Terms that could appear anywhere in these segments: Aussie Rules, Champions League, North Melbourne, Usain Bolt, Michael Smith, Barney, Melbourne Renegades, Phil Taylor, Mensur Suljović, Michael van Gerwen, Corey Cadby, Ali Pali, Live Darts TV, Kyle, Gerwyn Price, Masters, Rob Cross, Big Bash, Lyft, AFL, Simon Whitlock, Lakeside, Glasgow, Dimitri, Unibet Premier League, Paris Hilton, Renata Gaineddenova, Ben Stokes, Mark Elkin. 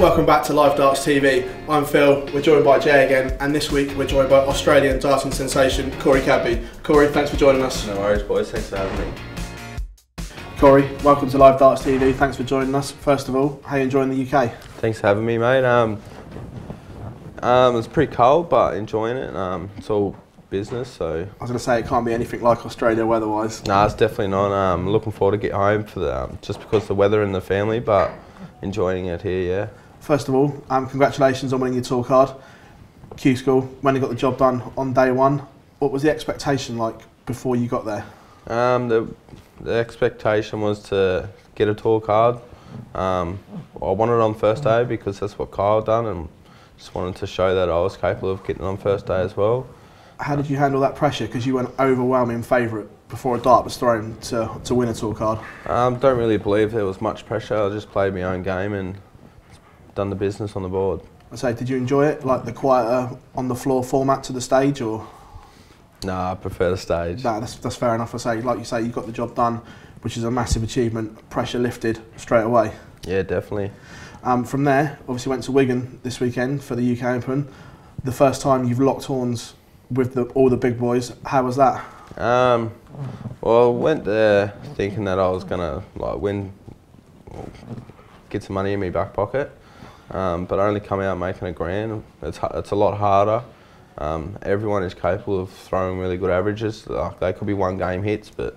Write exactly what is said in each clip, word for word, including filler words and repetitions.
Welcome back to Live Darts T V. I'm Phil, we're joined by Jay again, and this week we're joined by Australian darting sensation Corey Cadby. Corey, thanks for joining us. No worries boys, thanks for having me. Corey, welcome to Live Darts T V, thanks for joining us. First of all, how are you enjoying the U K? Thanks for having me mate. Um, um, it's pretty cold but enjoying it. Um, it's all business, so... I was going to say, it can't be anything like Australia weather-wise. Nah, it's definitely not. Um, looking forward to get home for the, um, just because of the weather and the family, but enjoying it here, yeah. First of all, um, congratulations on winning your tour card. Q School, when you got the job done on day one, what was the expectation like before you got there? Um, the, the expectation was to get a tour card. Um, I won it on first day because that's what Kyle done, and just wanted to show that I was capable of getting on first day as well. How did you handle that pressure? Because you went overwhelming favourite before a dart was thrown to, to win a tour card. I um, don't really believe there was much pressure. I just played my own game and done the business on the board. I say, did you enjoy it, like the quieter on the floor format to the stage, or? Nah, I prefer the stage. Nah, that's, that's fair enough. I say, like you say, you got the job done, which is a massive achievement. Pressure lifted straight away. Yeah, definitely. Um, from there, obviously went to Wigan this weekend for the U K Open. The first time you've locked horns with the, all the big boys. How was that? Um, well, I went there thinking that I was gonna like win, get some money in my back pocket. Um, but I only come out making a grand. It's, it's a lot harder. Um, everyone is capable of throwing really good averages. Like, they could be one game hits, but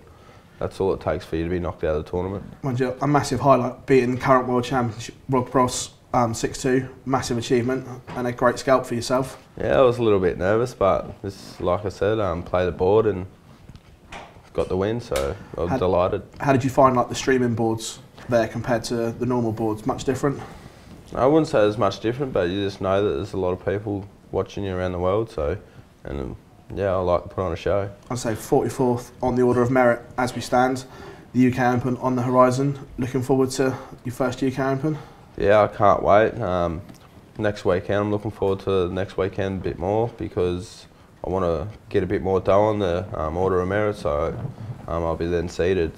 that's all it takes for you to be knocked out of the tournament. Mind you, a massive highlight, beating current world champion Rob Cross um, six two, massive achievement and a great scalp for yourself. Yeah, I was a little bit nervous, but this, like I said, um, play the board and got the win, so I was how delighted. How did you find like the streaming boards there compared to the normal boards? Much different? I wouldn't say there's much different, but you just know that there's a lot of people watching you around the world, so, and um, yeah, I like to put on a show. I'd say forty-fourth on the Order of Merit as we stand, the U K Open on the horizon. Looking forward to your first U K Open? Yeah, I can't wait. Um, next weekend, I'm looking forward to next weekend a bit more because I want to get a bit more dough on the um, Order of Merit, so um, I'll be then seeded.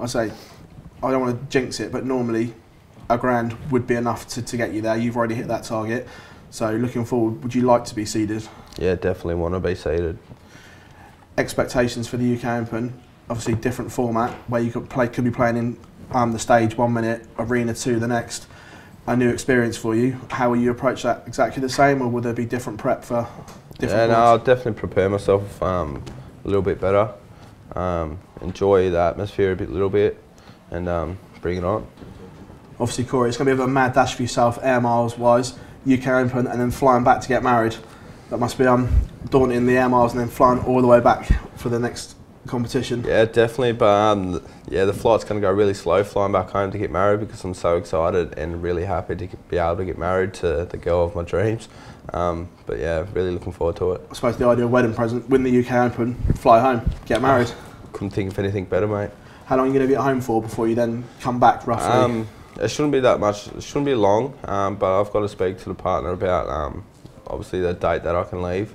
I'd say, I don't want to jinx it, but normally a grand would be enough to, to get you there. You've already hit that target. So looking forward, would you like to be seeded? Yeah, definitely want to be seeded. Expectations for the U K Open, obviously different format where you could play could be playing in um, the stage one minute, arena two the next. A new experience for you. How will you approach that? Exactly the same, or will there be different prep for different? Yeah, no, I'll definitely prepare myself um, a little bit better. Um, enjoy the atmosphere a bit, little bit, and um, bring it on. Obviously, Corey, it's going to be a mad dash for yourself, air miles wise, U K Open, and then flying back to get married. That must be um, daunting, the air miles, and then flying all the way back for the next competition. Yeah, definitely, but um, yeah, the flight's going to go really slow flying back home to get married because I'm so excited and really happy to be able to get married to the girl of my dreams. Um, but yeah, really looking forward to it. I suppose the ideal wedding present, win the U K Open, fly home, get married. Couldn't think of anything better, mate. How long are you going to be at home for before you then come back, roughly? Um, It shouldn't be that much, it shouldn't be long, um, but I've got to speak to the partner about um, obviously the date that I can leave.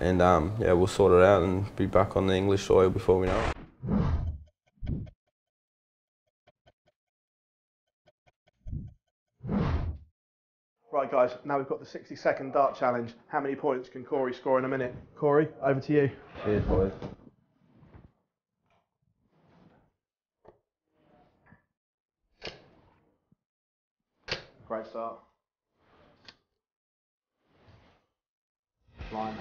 And um, yeah, we'll sort it out and be back on the English soil before we know it. Right guys, now we've got the sixty second dart challenge. How many points can Corey score in a minute? Corey, over to you. Cheers boys. Great start. Line.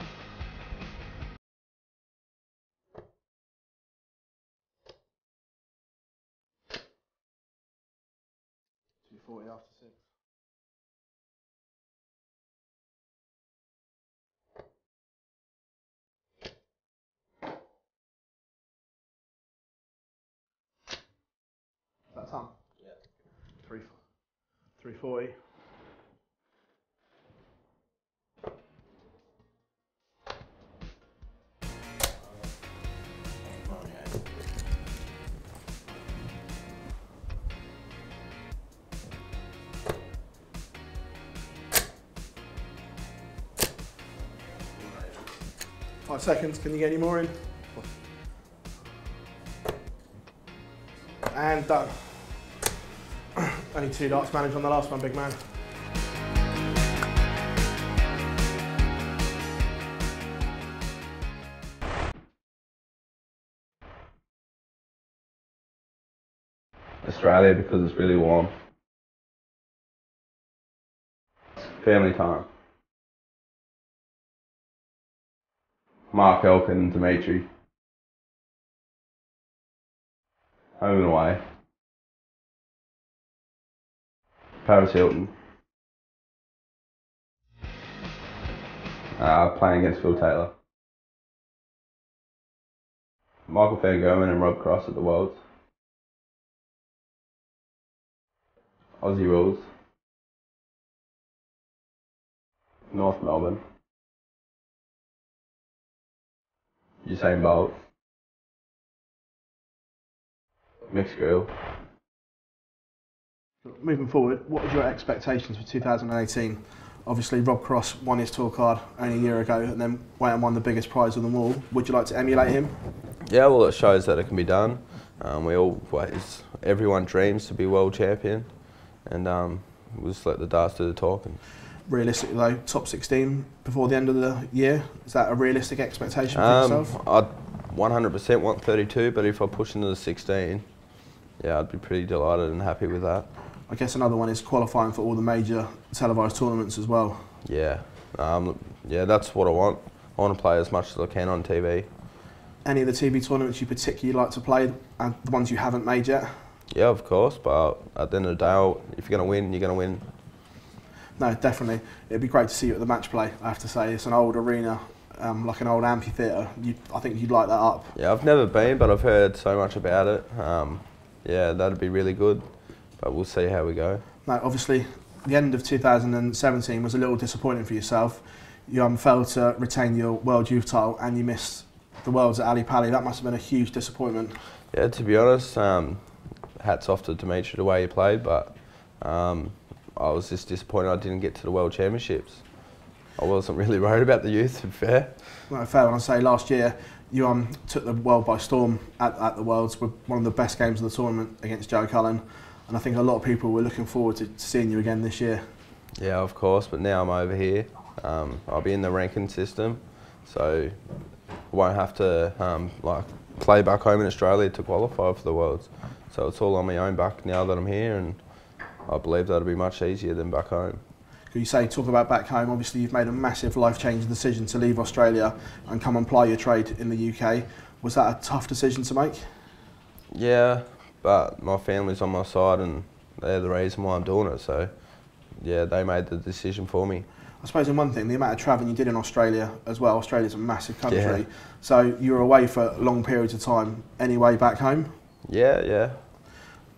two forty after six. That's on. Yeah. Three. three forty. Five seconds, can you get any more in? And done. Only two darts managed on the last one, big man. Australia because it's really warm. Family time. Mark Elkin and Dimitri. Home and away. Paris Hilton. Uh, playing against Phil Taylor. Michael van Gerwen and Rob Cross at the Worlds. Aussie Rules. North Melbourne. Usain Bolt. Mixed Grill. Moving forward, what was your expectations for two thousand eighteen? Obviously, Rob Cross won his tour card only a year ago and then went and won the biggest prize of them all. Would you like to emulate him? Yeah, well, it shows that it can be done. Um, we always, everyone dreams to be world champion, and um, we'll just let the darts do the talking. Realistically though, top sixteen before the end of the year, is that a realistic expectation for um, yourself? I one hundred percent want thirty-two, but if I push into the sixteen, yeah, I'd be pretty delighted and happy with that. I guess another one is qualifying for all the major televised tournaments as well. Yeah, um, yeah, that's what I want. I want to play as much as I can on T V. Any of the T V tournaments you particularly like to play, and the ones you haven't made yet? Yeah, of course, but at the end of the day, if you're going to win, you're going to win. No, definitely. It'd be great to see you at the match play, I have to say. It's an old arena, um, like an old amphitheatre. You, I think you'd like that up. Yeah, I've never been, but I've heard so much about it. Um, yeah, that'd be really good, but we'll see how we go. No, obviously, the end of two thousand seventeen was a little disappointing for yourself. You um, failed to retain your World Youth title and you missed the Worlds at Ali Pali. That must have been a huge disappointment. Yeah, to be honest, um, hats off to Dimitri the way he played, but um, I was just disappointed I didn't get to the World Championships. I wasn't really worried about the youth, to be fair. No, fair. When I say last year, you um, took the world by storm at, at the Worlds with one of the best games of the tournament against Joe Cullen, and I think a lot of people were looking forward to seeing you again this year. Yeah, of course, but now I'm over here. Um, I'll be in the ranking system, so I won't have to um, like play back home in Australia to qualify for the Worlds. So it's all on my own back now that I'm here, and I believe that'll be much easier than back home. Could you say, talk about back home, obviously you've made a massive life-changing decision to leave Australia and come and ply your trade in the U K. Was that a tough decision to make? Yeah, but my family's on my side and they're the reason why I'm doing it, so yeah, they made the decision for me. I suppose in one thing, the amount of travelling you did in Australia as well, Australia's a massive country, yeah. So you were away for long periods of time anyway back home? Yeah, yeah.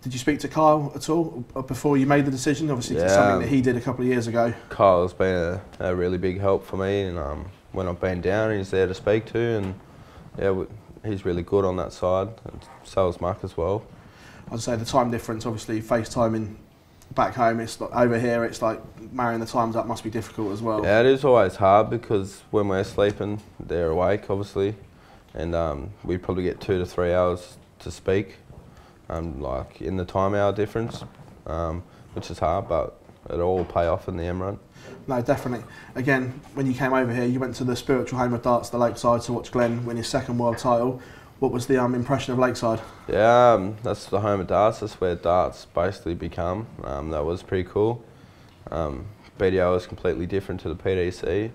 Did you speak to Kyle at all before you made the decision? Obviously, yeah, it's something um, that he did a couple of years ago. Kyle's been a, a really big help for me, and um, when I've been down, he's there to speak to, and yeah, he's really good on that side, and so is Mark as well. I'd say the time difference, obviously, FaceTiming back home, it's like, over here, it's like marrying the times up must be difficult as well. Yeah, it is always hard because when we're sleeping, they're awake, obviously, and um, we probably get two to three hours to speak. Um, like in the time hour difference, um, which is hard, but it'll all pay off in the end run. No, definitely. Again, when you came over here, you went to the spiritual home of darts, the Lakeside, to watch Glenn win his second world title. What was the um, impression of Lakeside? Yeah, um, that's the home of darts. That's where darts basically become. Um, that was pretty cool. Um, B D O is completely different to the P D C.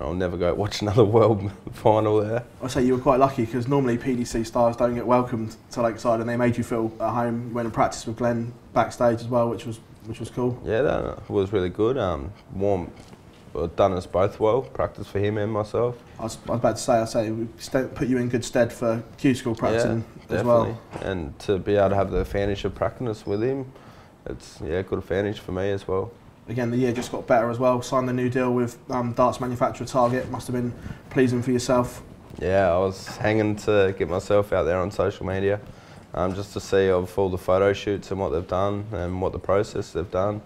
I'll never go watch another world final there. I say you were quite lucky because normally P D C stars don't get welcomed to Lakeside, and they made you feel at home. You went and practiced with Glenn backstage as well, which was which was cool. Yeah, that was really good. Um, warm, done us both well. Practice for him and myself. I was, I was about to say, I say we put you in good stead for Q School practicing, yeah, as well. And to be able to have the advantage of practice with him, it's yeah, good advantage for me as well. Again, the year just got better as well. Signed the new deal with um, darts manufacturer Target. Must have been pleasing for yourself. Yeah, I was hanging to get myself out there on social media, um, just to see of all the photo shoots and what they've done and what the process they've done.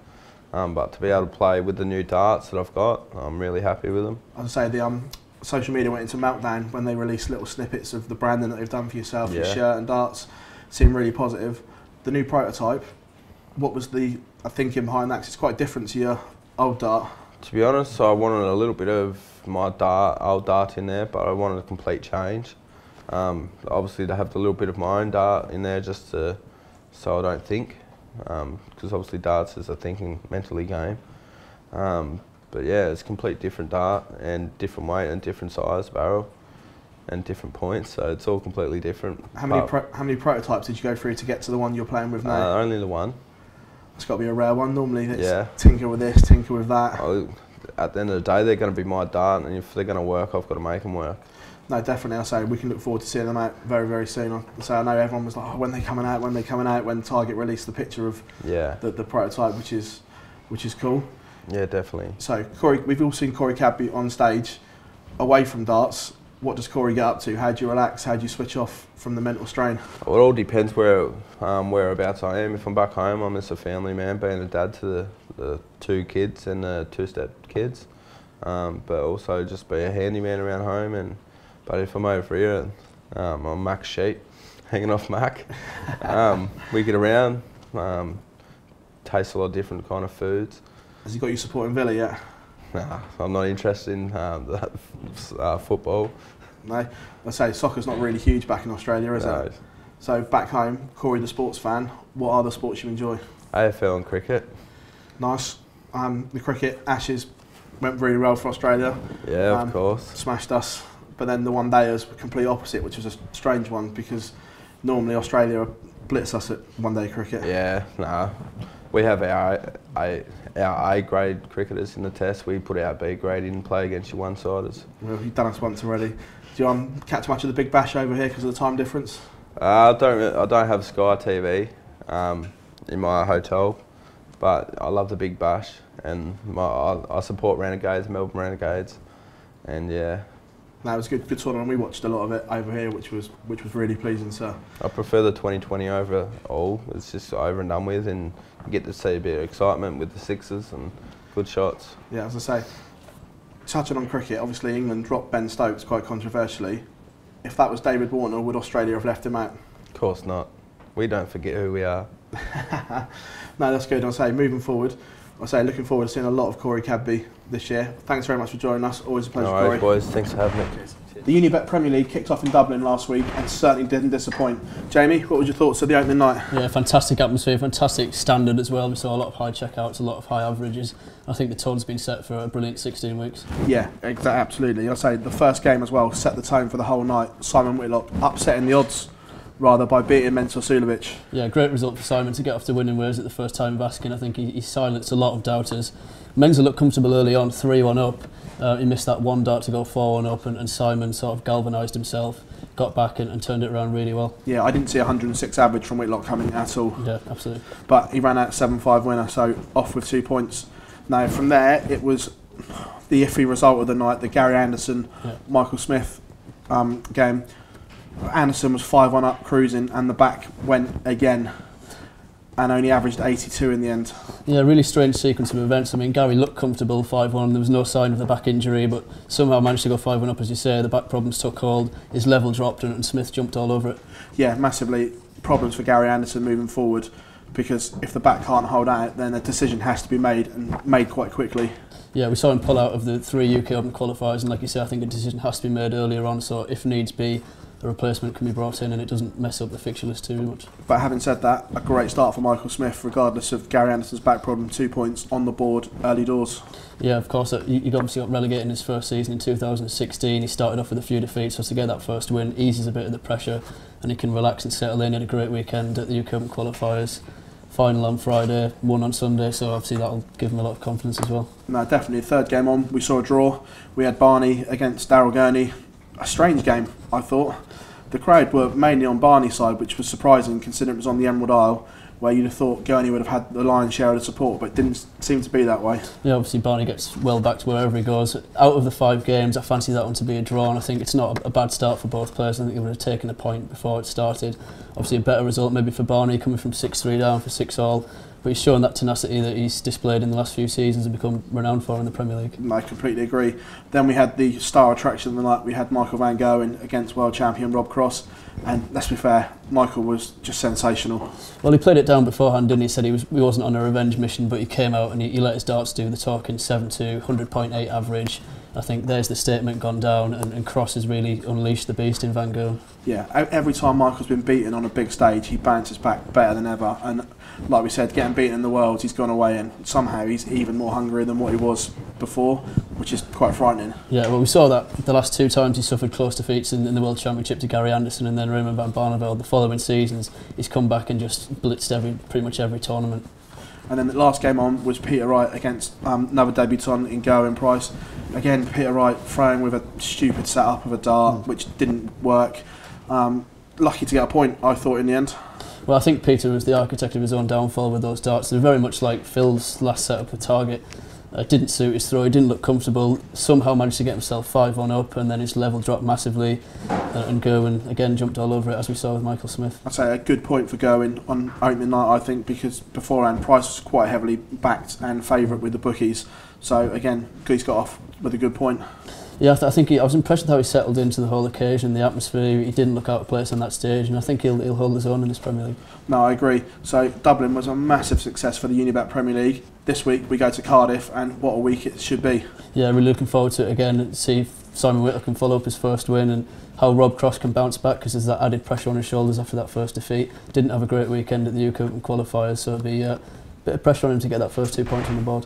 Um, but to be able to play with the new darts that I've got, I'm really happy with them. I'd say the um, social media went into meltdown when they released little snippets of the branding that they've done for yourself, yeah, your shirt and darts. Seemed really positive. The new prototype. What was the thinking behind that? Cause it's quite different to your old dart. To be honest, I wanted a little bit of my dart, old dart in there, but I wanted a complete change. Um, obviously, to have a little bit of my own dart in there, just to, so I don't think. um, because obviously darts is a thinking, mentally game. Um, but yeah, it's a complete different dart and different weight and different size barrel and different points, so it's all completely different. How many pro how many prototypes did you go through to get to the one you're playing with now? Uh, only the one. It's got to be a rare one. Normally, it's yeah. tinker with this, tinker with that. Oh, at the end of the day, they're going to be my dart, and if they're going to work, I've got to make them work. No, definitely. I say we can look forward to seeing them out very, very soon. I say I know everyone was like, oh, when they're coming out, when they're coming out. When Target released the picture of yeah the, the prototype, which is which is cool. Yeah, definitely. So Corey, we've all seen Corey Cadby on stage, away from darts. What does Corey get up to? How do you relax? How do you switch off from the mental strain? Well, it all depends where um, whereabouts I am. If I'm back home, I'm just a family man, being a dad to the, the two kids and the two-step kids. Um, but also just be a handyman around home. And but if I'm over here, um, I'm Mac's sheep, hanging off Mac. um, we get around, um, taste a lot of different kind of foods. Has he got you supporting Villa yet? Nah, I'm not interested in um, that uh, football. No, I say soccer's not really huge back in Australia, is no. it? So back home, Corey the sports fan, what are the sports you enjoy? A F L and cricket. Nice. Um, the cricket, Ashes, went really well for Australia. Yeah, um, of course. Smashed us. But then the one day was the complete opposite, which was a strange one because normally Australia blitz us at one day cricket. Yeah, nah. We have our A, our A grade cricketers in the test. We put our B grade in and play against your one-siders. Well, you've done us once already. Do you um, catch much of the Big Bash over here because of the time difference? Uh, I don't. I don't have Sky T V um, in my hotel, but I love the Big Bash and my, I, I support Renegades, Melbourne Renegades, and yeah. That was good. Good tournament. We watched a lot of it over here, which was which was really pleasing. So I prefer the twenty twenty over all. It's just over and done with, and you get to see a bit of excitement with the sixes and good shots. Yeah, as I say, touching on cricket, obviously England dropped Ben Stokes quite controversially. If that was David Warner, would Australia have left him out? Of course not. We don't forget who we are. No, that's good. I say moving forward. I say looking forward to seeing a lot of Corey Cadby this year. Thanks very much for joining us. Always a pleasure, Corey. All right, boys. Thanks for having me. The Unibet Premier League kicked off in Dublin last week and certainly didn't disappoint. Jamie, what were your thoughts of the opening night? Yeah, fantastic atmosphere, fantastic standard as well. We saw a lot of high checkouts, a lot of high averages. I think the tour's been set for a brilliant sixteen weeks. Yeah, exactly, absolutely. I say the first game as well set the tone for the whole night. Simon Whitlock upsetting the odds. Rather by beating Mensur Suljović. Yeah, great result for Simon to get off to winning ways at the first time Baskin. I think he, he silenced a lot of doubters. Mensur looked comfortable early on, three one up. Uh, he missed that one dart to go four one up, and, and Simon sort of galvanised himself, got back and, and turned it around really well. Yeah, I didn't see one hundred and six average from Whitlock coming at all. Yeah, absolutely. But he ran out seven five winner, so off with two points. Now, from there, it was the iffy result of the night, the Gary Anderson, yeah. Michael Smith um, game. Anderson was five one up cruising and the back went again and only averaged eighty-two in the end. Yeah, really strange sequence of events. I mean, Gary looked comfortable five one, there was no sign of the back injury, but somehow managed to go five one up, as you say. The back problems took hold, his level dropped and Smith jumped all over it. Yeah, massively problems for Gary Anderson moving forward, because if the back can't hold out, then a decision has to be made, and made quite quickly. Yeah, we saw him pull out of the three U K Open qualifiers, and like you say, I think a decision has to be made earlier on, so if needs be, a replacement can be brought in and it doesn't mess up the fixture list too much. But having said that, a great start for Michael Smith, regardless of Gary Anderson's back problem, two points on the board, early doors. Yeah, of course, he obviously got relegated in his first season in two thousand sixteen, he started off with a few defeats, so to get that first win eases a bit of the pressure and he can relax and settle in. He had a great weekend at the U K Open qualifiers, final on Friday, one on Sunday, so obviously that'll give him a lot of confidence as well. No, definitely. Third game on, we saw a draw. We had Barney against Darryl Gurney. A strange game, I thought. The crowd were mainly on Barney's side, which was surprising considering it was on the Emerald Isle, where you'd have thought Gurney would have had the lion's share of the support, but it didn't seem to be that way. Yeah, obviously Barney gets well backed wherever he goes. Out of the five games, I fancy that one to be a draw, and I think it's not a bad start for both players. I think they would have taken a point before it started. Obviously a better result maybe for Barney, coming from six three down for six all. But he's shown that tenacity that he's displayed in the last few seasons and become renowned for in the Premier League. I completely agree. Then we had the star attraction of the night. We had Michael van Gerwen against world champion Rob Cross. And let's be fair, Michael was just sensational. Well, he played it down beforehand, didn't he? He said he, was, he wasn't on a revenge mission, but he came out and he, he let his darts do the talking. Seven two, one hundred point eight average. I think there's the statement gone down, and, and Cross has really unleashed the beast in Van Gerwen. Yeah, every time Michael's been beaten on a big stage, he bounces back better than ever. And like we said, getting beaten in the Worlds, he's gone away and somehow he's even more hungry than what he was before, which is quite frightening. Yeah, well, we saw that the last two times he suffered close defeats in, in the World Championship to Gary Anderson and then Raymond van Barneveld. The following seasons, he's come back and just blitzed every pretty much every tournament. And then the last game on was Peter Wright against um, another debutant in Gerwyn Price. Again, Peter Wright throwing with a stupid setup of a dart, mm. which didn't work. Um, lucky to get a point, I thought, in the end. Well, I think Peter was the architect of his own downfall with those darts. They're very much like Phil's last setup with Target. Uh, didn't suit his throw, he didn't look comfortable, somehow managed to get himself five one up, and then his level dropped massively, uh, and Gerwyn again jumped all over it, as we saw with Michael Smith. I'd say a good point for Gerwyn on opening night, I think, because beforehand Price was quite heavily backed and favourite with the bookies, so again he's got off with a good point. Yeah, I, th I think he, I was impressed with how he settled into the whole occasion, the atmosphere. He didn't look out of place on that stage, and I think he'll, he'll hold his own in this Premier League. No, I agree. So Dublin was a massive success for the Unibet Premier League. This week we go to Cardiff, and what a week it should be. Yeah, we're looking forward to it again and see if Simon Whitlock can follow up his first win and how Rob Cross can bounce back, because there's that added pressure on his shoulders after that first defeat. Didn't have a great weekend at the U K Open qualifiers, so it'll be uh, bit of pressure on him to get that first two points on the board.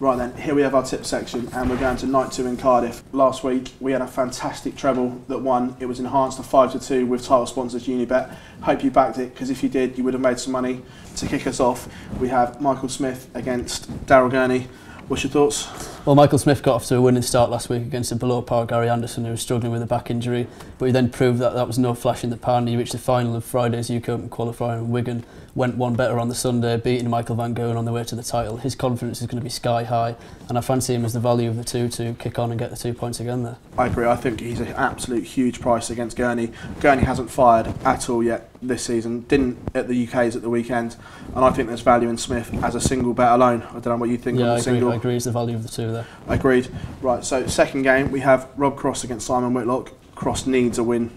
Right then, here we have our tip section, and we're going to night two in Cardiff. Last week we had a fantastic treble that won. It was enhanced to five to two with title sponsors Unibet. Hope you backed it, because if you did, you would have made some money. To kick us off, we have Michael Smith against Darryl Gurney. What's your thoughts? Well, Michael Smith got off to a winning start last week against a below-par Gary Anderson, who was struggling with a back injury, but he then proved that that was no flash in the pan. He reached the final of Friday's U K Open qualifier, and Wigan went one better on the Sunday, beating Michael van Gerwen on the way to the title. His confidence is going to be sky high, and I fancy him as the value of the two to kick on and get the two points again there. I agree. I think he's an absolute huge price against Gurney. Gurney hasn't fired at all yet this season, didn't at the U K's at the weekend, and I think there's value in Smith as a single bet alone. I don't know what you think yeah, on the I single. Yeah, I agree. It's the value of the two there. Agreed. Right, so second game we have Rob Cross against Simon Whitlock. Cross needs a win.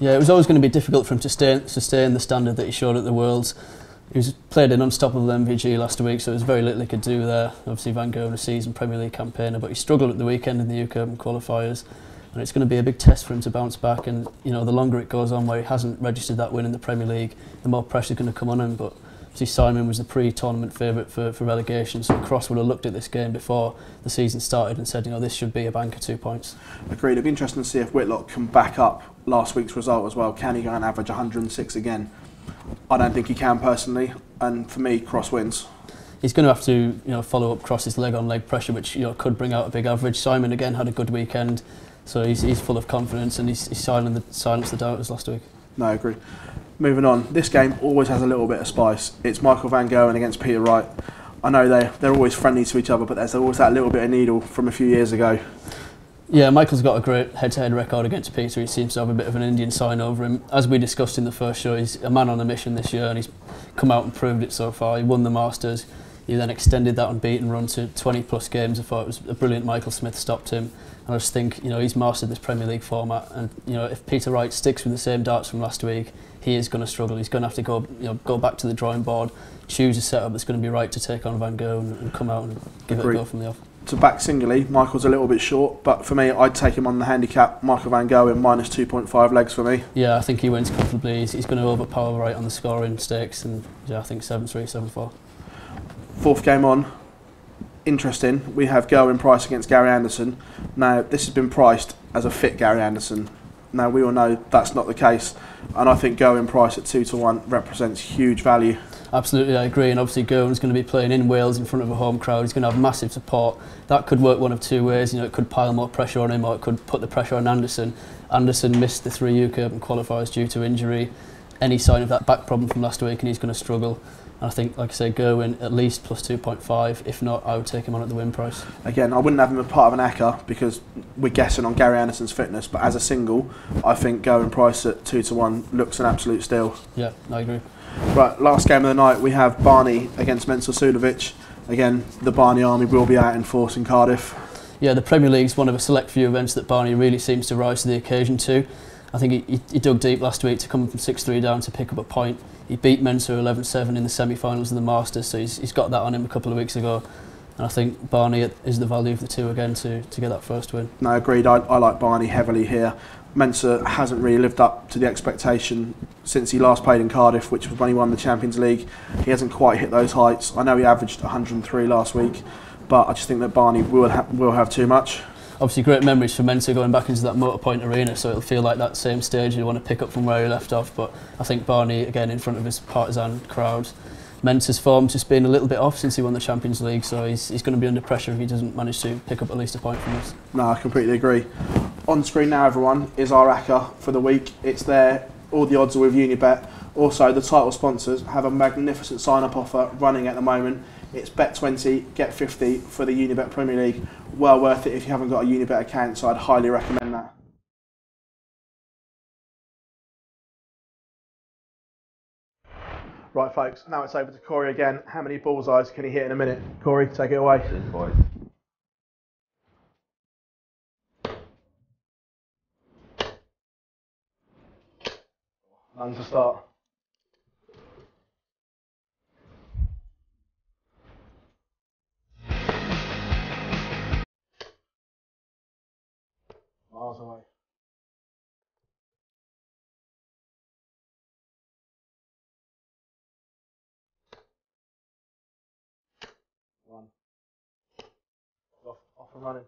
Yeah, it was always going to be difficult for him to sustain, sustain the standard that he showed at the Worlds. He was played an unstoppable M V G last week, so there was very little he could do there. Obviously, Van Gerwen, a seasoned Premier League campaigner, but he struggled at the weekend in the U K Open qualifiers, and it's going to be a big test for him to bounce back. And you know, the longer it goes on where he hasn't registered that win in the Premier League, the more pressure is going to come on him. But obviously, Simon was the pre-tournament favourite for, for relegation, so Cross would have looked at this game before the season started and said, you know, this should be a banker two points. Agreed. It'd be interesting to see if Whitlock can back up last week's result as well. Can he go and average one hundred and six again? I don't think he can personally, and for me, Cross wins. He's going to have to, you know, follow up Cross's leg on leg pressure, which, you know, could bring out a big average. Simon again had a good weekend, so he's, he's full of confidence, and he's, he's silenced the, silenced the doubters last week. No, I agree. Moving on, this game always has a little bit of spice. It's Michael van Gerwen against Peter Wright. I know they they're always friendly to each other, but there's always that little bit of needle from a few years ago. Yeah, Michael's got a great head-to-head record against Peter. He seems to have a bit of an Indian sign over him. As we discussed in the first show, he's a man on a mission this year, and he's come out and proved it so far. He won the Masters. He then extended that unbeaten run to twenty plus games. I thought it was a brilliant Michael Smith stopped him. And I just think, you know, he's mastered this Premier League format, and you know, if Peter Wright sticks with the same darts from last week, he is going to struggle. He's going to have to go, you know, go back to the drawing board, choose a setup that's going to be right to take on Van Gerwen, and come out and give Agreed. It a go from the off. To back singly, Michael's a little bit short, but for me, I'd take him on the handicap. Michael van Gerwen minus two point five legs for me. Yeah, I think he wins comfortably. He's, he's going to overpower Wright on the scoring stakes, and yeah, I think seven three, seven four. Fourth game on, interesting. We have Gerwyn Price against Gary Anderson. Now, this has been priced as a fit Gary Anderson. Now, we all know that's not the case, and I think Gerwyn Price at two to one represents huge value. Absolutely, I agree, and obviously Gerwyn's going to be playing in Wales in front of a home crowd. He's going to have massive support. That could work one of two ways. You know, it could pile more pressure on him, or it could put the pressure on Anderson. Anderson missed the three U K Open qualifiers due to injury. Any sign of that back problem from last week, and he's going to struggle. And I think, like I say, Gerwyn at least plus two point five. If not, I would take him on at the win price. Again, I wouldn't have him as part of an acca because we're guessing on Gary Anderson's fitness. But as a single, I think Gerwyn Price at two to one looks an absolute steal. Yeah, I agree. Right, last game of the night we have Barney against Mensur Suljović. Again, the Barney army will be out in force in Cardiff. Yeah, the Premier League's one of a select few events that Barney really seems to rise to the occasion to. I think he, he dug deep last week to come from six three down to pick up a point. He beat Mensur eleven seven in the semi-finals of the Masters, so he's, he's got that on him a couple of weeks ago. And I think Barney is the value of the two again to, to get that first win. No, agreed. I, I like Barney heavily here. Mensur hasn't really lived up to the expectation since he last played in Cardiff, which was when he won the Champions League. He hasn't quite hit those heights. I know he averaged one hundred and three last week, but I just think that Barney will, ha will have too much. Obviously, great memories for Mensur going back into that Motorpoint Arena, so it'll feel like that same stage you want to pick up from where he left off. But I think Barney, again, in front of his partisan crowd. Mensur's form's just been a little bit off since he won the Champions League, so he's, he's going to be under pressure if he doesn't manage to pick up at least a point from us. No, I completely agree. On screen now, everyone, is our A C C A for the week. It's there. All the odds are with Unibet. Also, the title sponsors have a magnificent sign-up offer running at the moment. It's bet twenty, get fifty for the Unibet Premier League. Well worth it if you haven't got a Unibet account, so I'd highly recommend that. Right, folks, now it's over to Corey again. How many bullseyes can he hit in a minute? Corey, take it away. Good boy. None to start. Miles away. One. Off, off and running.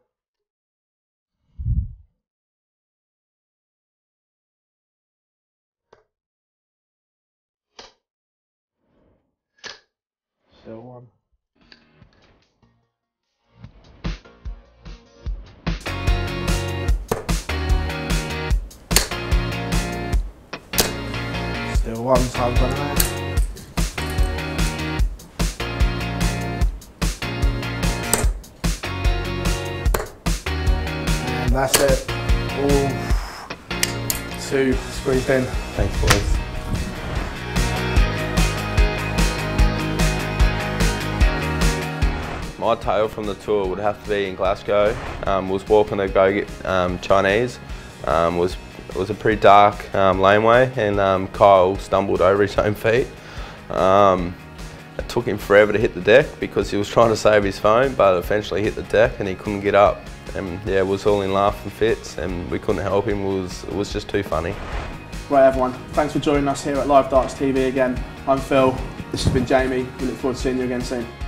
Still one. Still one time for that. And that's it. All two squeezed in. Thanks, boys. My tale from the tour would have to be in Glasgow. Um, was walking to go get um, Chinese. Um, was It was a pretty dark um, laneway, and um, Kyle stumbled over his own feet. Um, it took him forever to hit the deck because he was trying to save his phone, but eventually hit the deck and he couldn't get up. And yeah, it was all in laugh and fits, and we couldn't help him. It was, it was just too funny. Right, everyone, thanks for joining us here at Live Darts T V again. I'm Phil, this has been Jamie. We look forward to seeing you again soon.